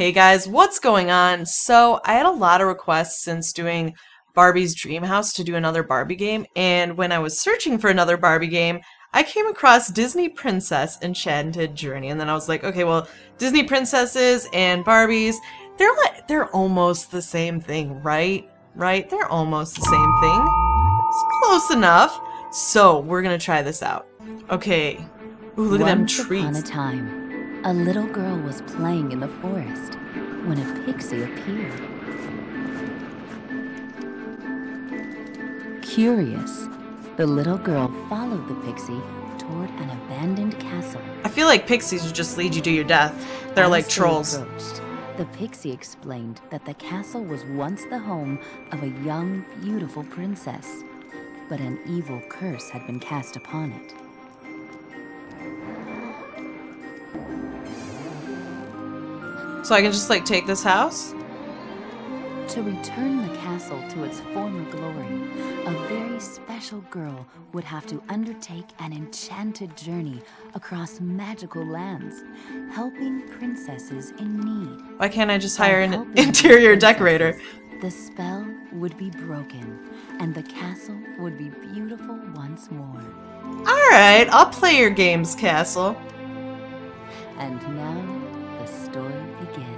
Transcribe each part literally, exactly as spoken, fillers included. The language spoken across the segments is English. Hey guys, what's going on? So I had a lot of requests since doing Barbie's Dreamhouse to do another Barbie game, and when I was searching for another Barbie game, I came across Disney Princess Enchanted Journey, and then I was like, okay, well, Disney princesses and Barbies, they're like, they're almost the same thing, right? Right? They're almost the same thing. It's close enough. So we're gonna try this out. Okay. Ooh, look at them trees. Once upon a time, a little girl was playing in the forest when a pixie appeared. Curious, the little girl followed the pixie toward an abandoned castle. I feel like pixies would just lead you to your death. They're As like they trolls. The pixie explained that the castle was once the home of a young, beautiful princess, but an evil curse had been cast upon it. So I can just like take this house? To return the castle to its former glory, a very special girl would have to undertake an enchanted journey across magical lands, helping princesses in need. Why can't I just hire an interior decorator? The spell would be broken, and the castle would be beautiful once more. Alright, I'll play your games, castle. And now the story begins.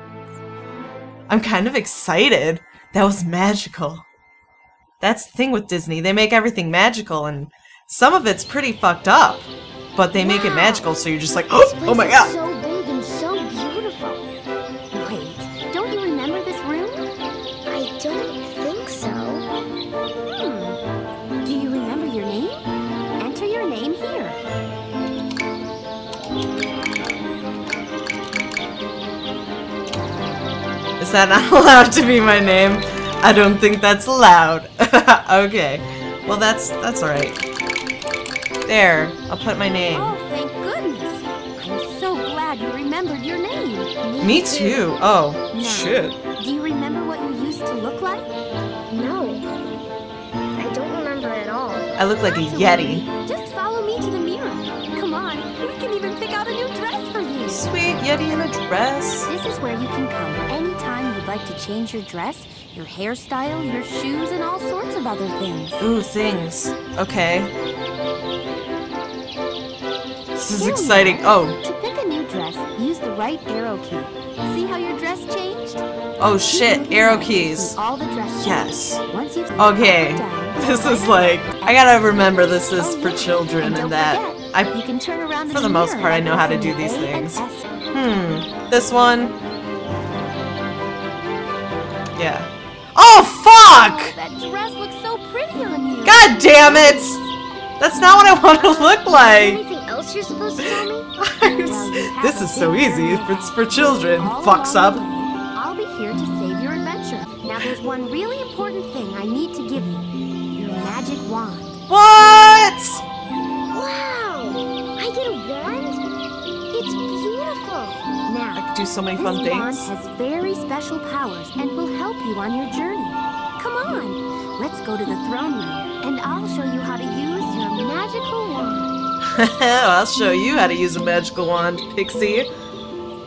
I'm kind of excited. That was magical. That's the thing with Disney. They make everything magical, and some of it's pretty fucked up. But they wow. make it magical, so you're just like, oh, oh my god. This place is so big and so beautiful. Wait, don't you remember this room? I don't think so. Hmm. Do you remember your name? Enter your name here. Is that not allowed to be my name? I don't think that's allowed. Okay. Well, that's that's all right. There. I'll put my name. Oh, thank goodness. I'm so glad you remembered your name. Me, Me too. too. Oh, now, shit. Do you remember what you used to look like? No. I don't remember at all. I look like not a yeti. Worry. Just follow me to the mirror. Come on. We can even pick out a new dress for you. Sweet yeti in a dress. This is where you can come any like to change your dress, your hairstyle, your shoes, and all sorts of other things. Ooh, things. Okay. This is Here exciting. Oh. To pick a new dress, use the right arrow key. See how your dress changed? Oh shit, arrow keys. All the dress yes. Once you've okay. Down, this is like, I gotta remember this is oh, for yeah. children and, and that forget, I, you can turn around for the, the most part, I know how to do these things. Hmm. This one. Yeah. Oh fuck! Oh, that dress looks so pretty on you. God damn it! That's not what I want to look like. Is there anything else you're supposed to tell me? This is so easy. It's for children. Fucks up. I'll be here to save your adventure. Now there's one really important thing I need to give you. Your magic wand. What? Wow! I get a wand? It's beautiful. Now, I could do so many fun things. This wand has very special powers and will help you on your journey. Come on, let's go to the throne room, and I'll show you how to use your magical wand. I'll show you how to use a magical wand, Pixie.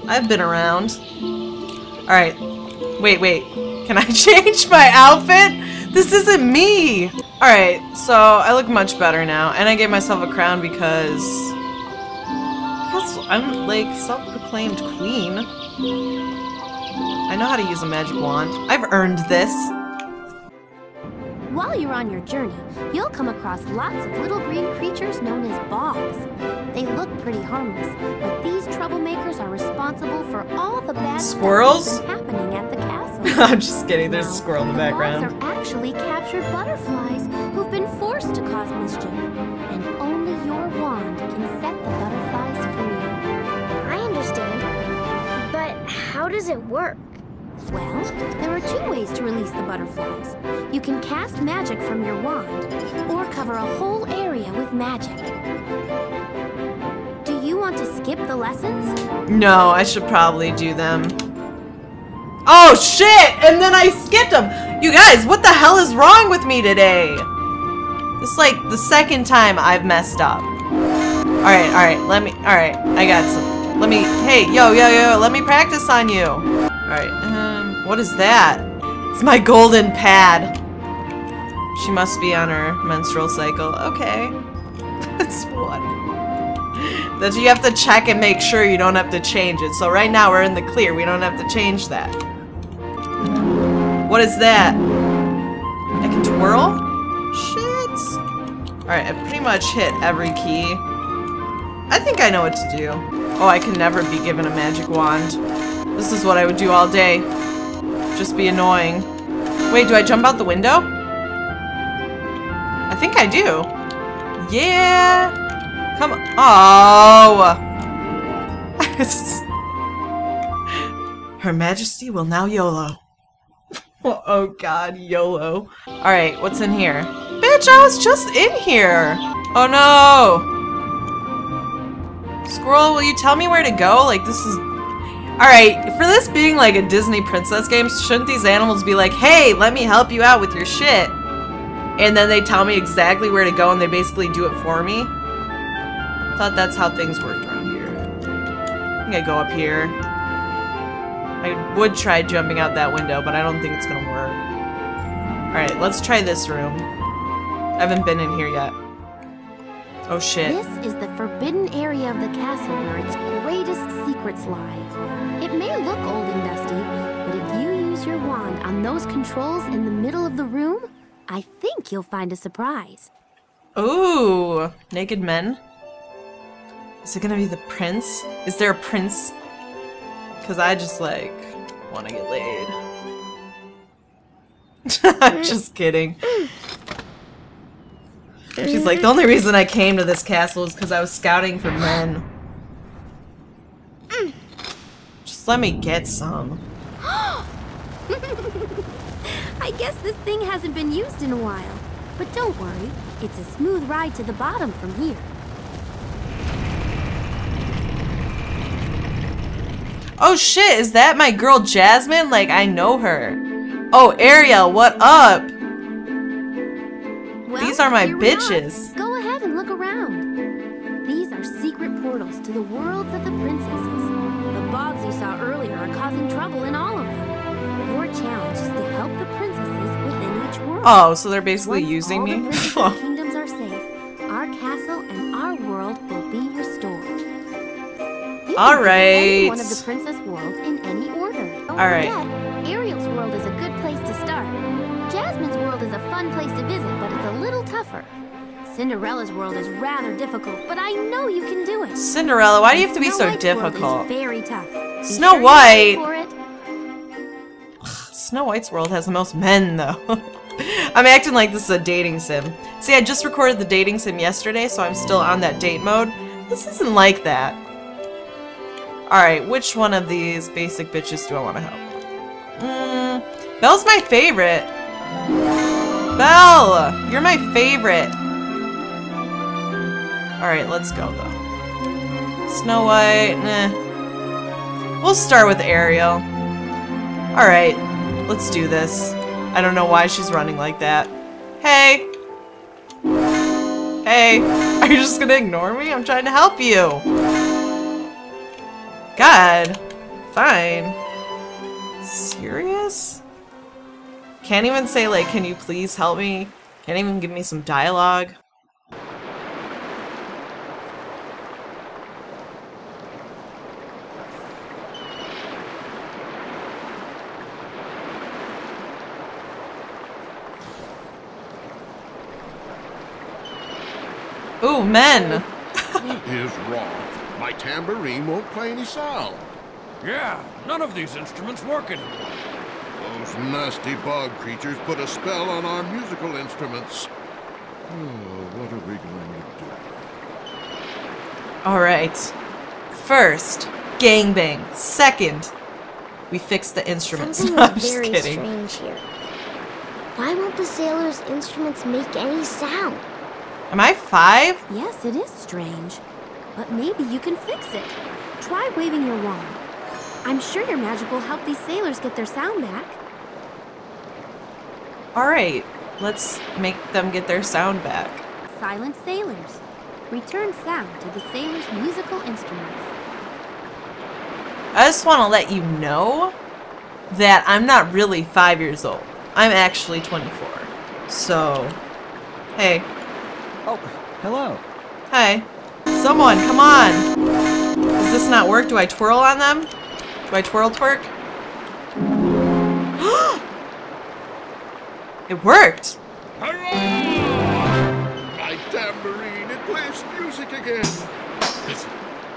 I've been around. All right, wait, wait. Can I change my outfit? This isn't me. All right, so I look much better now, and I gave myself a crown because. I'm like self-proclaimed queen. I know how to use a magic wand. I've earned this. While you're on your journey, you'll come across lots of little green creatures known as bogs. They look pretty harmless, but these troublemakers are responsible for all the bad squirrels happening at the castle. I'm just kidding. There's a squirrel in the background. The bogs are actually captured butterflies who've been forced to cause mischief, and only your wand can set the butterflies free. I understand, but how does it work? Well, there are two ways to release the butterflies. You can cast magic from your wand, or cover a whole area with magic. Do you want to skip the lessons? No, I should probably do them. Oh shit! And then I skipped them! You guys, what the hell is wrong with me today? This is like the second time I've messed up. Alright, alright, let me- alright, I got some. Let me, hey, yo, yo, yo, let me practice on you. Alright, um, what is that? It's my golden pad. She must be on her menstrual cycle. Okay. That's what. That you have to check and make sure you don't have to change it. So right now we're in the clear. We don't have to change that. What is that? I can twirl? Shit. Alright, I pretty much hit every key. I think I know what to do. Oh, I can never be given a magic wand. This is what I would do all day. Just be annoying. Wait, do I jump out the window? I think I do. Yeah! Come on. Oh! Her Majesty will now YOLO. Oh god, YOLO. Alright, what's in here? Bitch, I was just in here! Oh no! Squirrel, will you tell me where to go? Like, this is... Alright, for this being like a Disney princess game, shouldn't these animals be like, hey, let me help you out with your shit? And then they tell me exactly where to go and they basically do it for me? I thought that's how things worked around here. I think I go up here. I would try jumping out that window, but I don't think it's gonna work. Alright, let's try this room. I haven't been in here yet. Oh shit. This is the forbidden area of the castle where its greatest secrets lie. It may look old and dusty, but if you use your wand on those controls in the middle of the room, I think you'll find a surprise. Ooh, naked men. Is it gonna be the prince? Is there a prince? Cause I just like want to get laid. I'm just kidding. She's like, the only reason I came to this castle is because I was scouting for men. Just let me get some. I guess this thing hasn't been used in a while. But don't worry, it's a smooth ride to the bottom from here. Oh shit, is that my girl Jasmine? Like, I know her. Oh, Ariel, what up? Well, these are my bitches. Go ahead and look around. These are secret portals to the worlds of the princesses. The bogs you saw earlier are causing trouble in all of them. Your challenge is to help the princesses within each world. Oh, so they're basically Once using me? All the kingdoms are safe. Our castle and our world will be restored. All right. One of the princess worlds in any order. All right. Ariel's world is a good place to start. Jasmine's world is a fun place to visit, but it's a little tougher. Cinderella's world is rather difficult, but I know you can do it. Cinderella, why do you have to be so difficult? Very tough. Snow White. Snow White's world has the most men, though. I'm acting like this is a dating sim. See, I just recorded the dating sim yesterday, so I'm still on that date mode. This isn't like that. Alright, which one of these basic bitches do I want to help? Mm, Belle's my favorite. Belle! You're my favorite. Alright, let's go, though. Snow White, nah. We'll start with Ariel. Alright, let's do this. I don't know why she's running like that. Hey! Hey! Are you just gonna ignore me? I'm trying to help you! God, fine. Serious? Can't even say like, can you please help me? Can't even give me some dialogue. Ooh, men. He is wrong. My tambourine won't play any sound. Yeah, none of these instruments work anymore. Those nasty bog creatures put a spell on our musical instruments. Oh, what are we going to do? Alright. First, gangbang. Second, we fix the instruments. Something no, I'm just very kidding. Strange here. Why won't the sailors' instruments make any sound? Am I five? Yes, it is strange. But maybe you can fix it. Try waving your wand. I'm sure your magic will help these sailors get their sound back. Alright, let's make them get their sound back. Silent sailors. Return sound to the sailors' musical instruments. I just want to let you know that I'm not really five years old. I'm actually twenty-four. So, hey. Oh, hello. Hi. Someone, come on. Does this not work? Do I twirl on them? Do I twirl twerk? It worked! Hooray! My tambourine, it plays music again. Listen,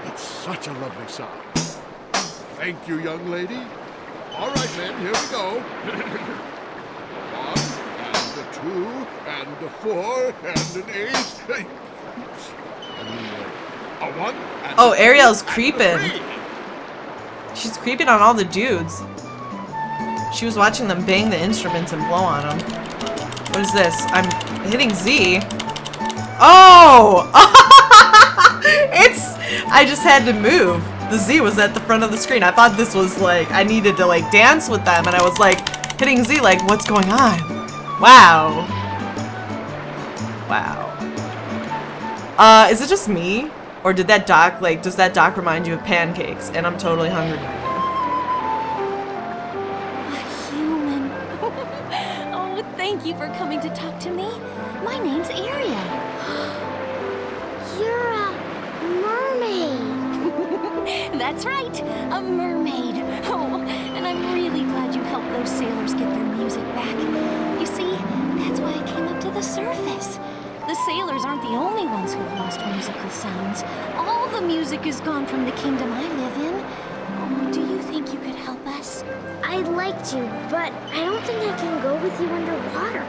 it's such a lovely sound. Thank you, young lady. All right, then, here we go. One, and a two, and a four, and an eight. A one, and oh, Ariel's creeping. She's creeping on all the dudes. She was watching them bang the instruments and blow on them. What is this? I'm hitting Z. Oh! It's... I just had to move. The Z was at the front of the screen. I thought this was like... I needed to like dance with them. And I was like hitting Z like, what's going on? Wow. Wow. Uh, is it just me? Or did that doc... Like, does that doc remind you of pancakes? And I'm totally hungry. Thank you for coming to talk to me. My name's Ariel. You're a mermaid. That's right, a mermaid. Oh, and I'm really glad you helped those sailors get their music back. You see, that's why I came up to the surface. The sailors aren't the only ones who have lost musical sounds. All the music is gone from the kingdom I live in. Oh, do you think you could help us? I'd like to, but I don't think I can go with you underwater.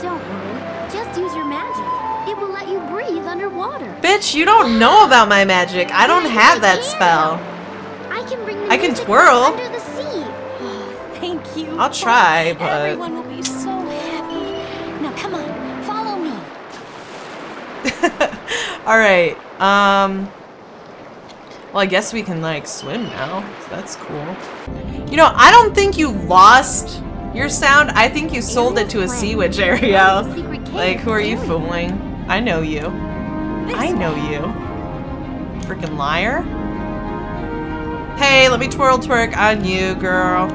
Don't worry. Just use your magic. It will let you breathe underwater. Bitch, you don't know about my magic. I don't yes, have that I spell. I can bring the I can twirl. Under the sea. Oh, thank you. I'll try, but... Everyone will be so happy. Now, come on. Follow me. Alright. Um... Well, I guess we can, like, swim now. So that's cool. You know, I don't think you lost your sound. I think you sold it to a sea witch, Ariel. Like, who are you fooling? I know you. I know you. Freaking liar. Hey, let me twirl twerk on you, girl.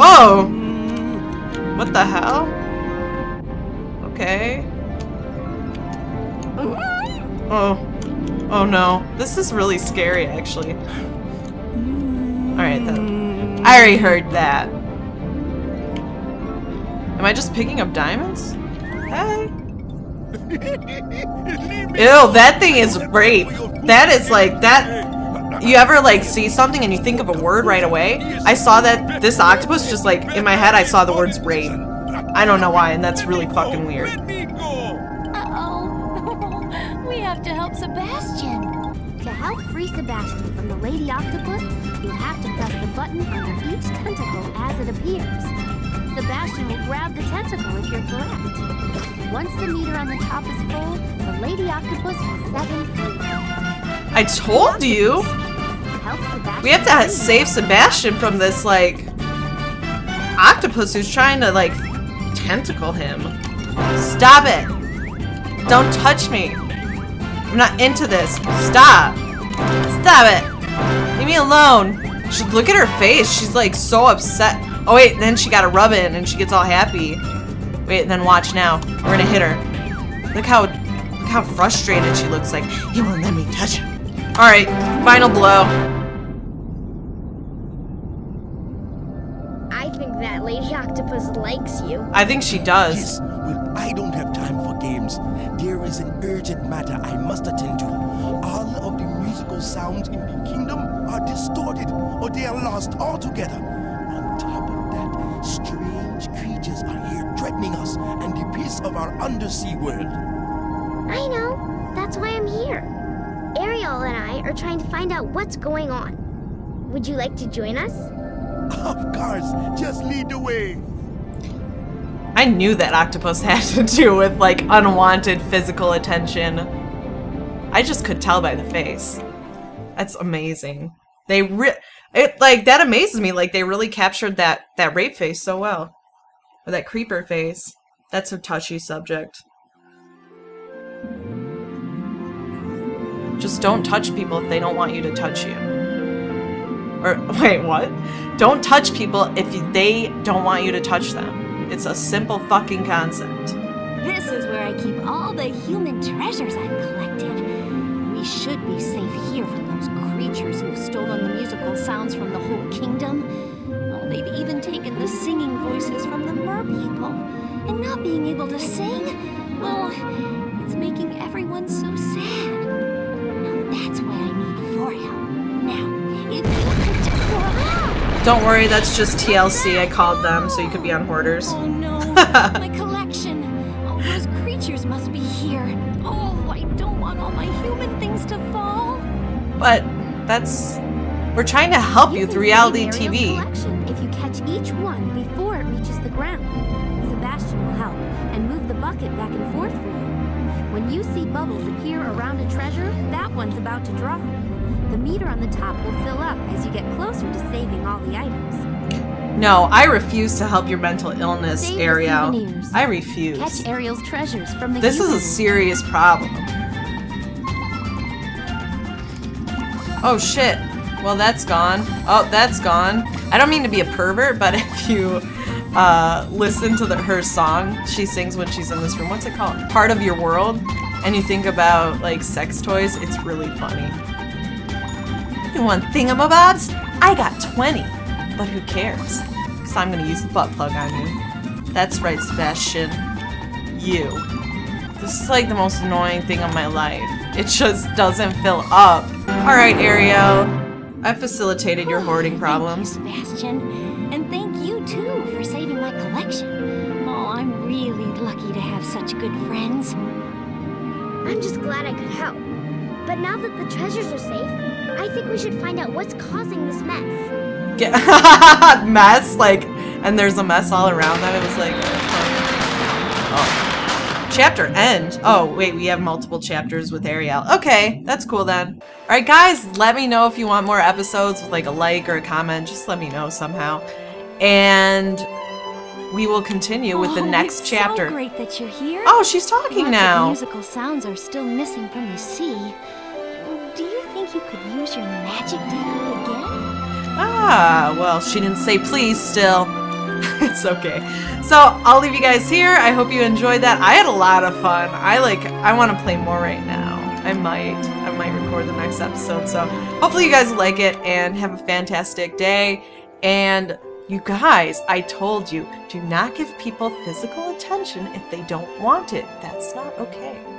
Oh! What the hell? Okay. Oh. Oh no, this is really scary, actually. Alright then. I already heard that. Am I just picking up diamonds? Hey! Ew, that thing is rape. That is like, that... You ever like see something and you think of a word right away? I saw that, this octopus just like, in my head I saw the words rape. I don't know why, and that's really fucking weird. To help Sebastian. To help free Sebastian from the Lady Octopus, you have to press the button under each tentacle as it appears. Sebastian will grab the tentacle if you're correct. Once the meter on the top is full, the Lady Octopus will set him free. I told you! We have to save Sebastian from this, like, octopus who's trying to, like, tentacle him. Stop it! Don't touch me! I'm not into this. Stop. Stop it. Leave me alone. She, look at her face. She's like so upset. Oh wait, then she got a rub in and she gets all happy. Wait, then watch now. We're gonna hit her. Look how look how frustrated she looks like. You won't let me touch her. Alright, final blow. I think that Lady Octopus likes you. I think she does. Yes, well, I don't have time for games. There is an urgent matter I must attend to. All of the musical sounds in the kingdom are distorted, or they are lost altogether. On top of that, strange creatures are here threatening us and the peace of our undersea world. I know. That's why I'm here. Ariel and I are trying to find out what's going on. Would you like to join us? Of course. Just lead the way. I knew that octopus had to do with, like, unwanted physical attention. I just could tell by the face. That's amazing. They re- it, like, that amazes me. Like, they really captured that, that rape face so well. Or that creeper face. That's a touchy subject. Just don't touch people if they don't want you to touch you. Or, wait, what? Don't touch people if they don't want you to touch them. It's a simple fucking concept. This is where I keep all the human treasures I've collected. We should be safe here from those creatures who've stolen the musical sounds from the whole kingdom. Oh, they've even taken the singing voices from the merpeople. And not being able to sing, well, it's making everyone so sad. Now that's why I need your help. Now, if you could... Wow! Don't worry, that's just T L C. I called them, so you could be on Hoarders. Oh no, my collection. All those creatures must be here. Oh, I don't want all my human things to fall. But that's... We're trying to help you, you through reality T V. If you catch each one before it reaches the ground, Sebastian will help and move the bucket back and forth for you. When you see bubbles appear around a treasure, that one's about to drop. The meter on the top will fill up as you get closer to saving all the items. No, I refuse to help your mental illness, save Ariel. I refuse. Catch Ariel's treasures from the This human. Is a serious problem. Oh shit. Well, that's gone. Oh, that's gone. I don't mean to be a pervert, but if you Uh, listen to the, her song she sings when she's in this room. What's it called? Part of Your World. And you think about, like, sex toys. It's really funny. You want thingamabobs? I got twenty. But who cares? Because I'm going to use the butt plug on you. That's right, Sebastian. You. This is, like, the most annoying thing of my life. It just doesn't fill up. All right, Ariel. I facilitated your hoarding problems. Thank you, Sebastian. And thank too for saving my collection. Oh, I'm really lucky to have such good friends. I'm just glad I could help. But now that the treasures are safe, I think we should find out what's causing this mess. Get mess? Like, and there's a mess all around them. It was like, oh. Chapter end. Oh, wait, we have multiple chapters with Ariel. Okay, that's cool then. All right, guys, let me know if you want more episodes with like a like or a comment. Just let me know somehow. And we will continue with oh, the next it's chapter. So great that you're here. Oh, she's talking Lots now. Of musical sounds are still missing from the sea. Do you think you could use your magic to help again? Ah, well, she didn't say please still. It's okay. So I'll leave you guys here. I hope you enjoyed that. I had a lot of fun. I like. I want to play more right now. I might. I might record the next episode. So hopefully you guys like it and have a fantastic day. And you guys, I told you, do not give people physical attention if they don't want it. That's not okay.